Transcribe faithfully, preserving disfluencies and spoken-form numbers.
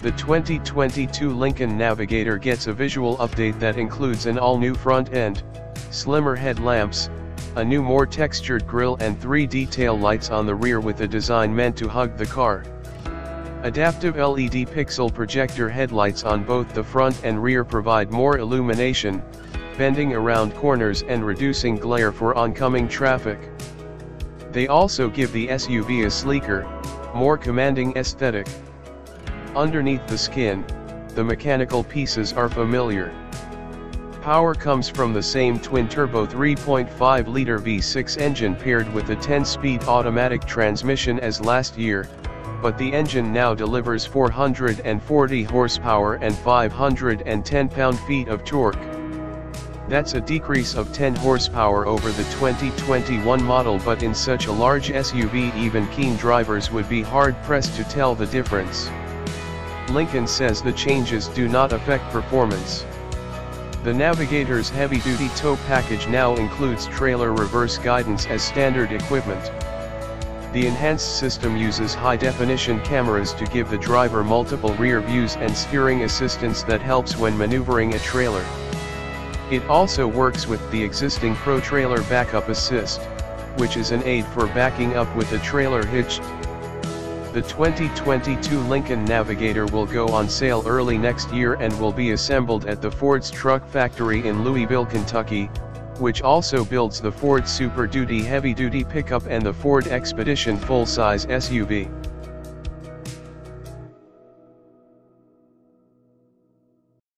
The twenty twenty-two Lincoln Navigator gets a visual update that includes an all-new front end, slimmer headlamps, a new more textured grille and three D tail lights on the rear with a design meant to hug the car. Adaptive L E D pixel projector headlights on both the front and rear provide more illumination, bending around corners and reducing glare for oncoming traffic. They also give the S U V a sleeker, more commanding aesthetic. Underneath the skin, the mechanical pieces are familiar. Power comes from the same twin-turbo three point five liter V six engine paired with a ten-speed automatic transmission as last year, but the engine now delivers four hundred forty horsepower and five hundred ten pound-feet of torque. That's a decrease of ten horsepower over the twenty twenty-one model, but in such a large S U V even keen drivers would be hard-pressed to tell the difference. Lincoln says the changes do not affect performance. The Navigator's heavy-duty tow package now includes trailer reverse guidance as standard equipment. The enhanced system uses high-definition cameras to give the driver multiple rear views and steering assistance that helps when maneuvering a trailer. It also works with the existing Pro Trailer Backup Assist, which is an aid for backing up with a trailer hitched. The twenty twenty-two Lincoln Navigator will go on sale early next year and will be assembled at the Ford's Truck Factory in Louisville, Kentucky, which also builds the Ford Super Duty heavy-duty pickup and the Ford Expedition full-size S U V.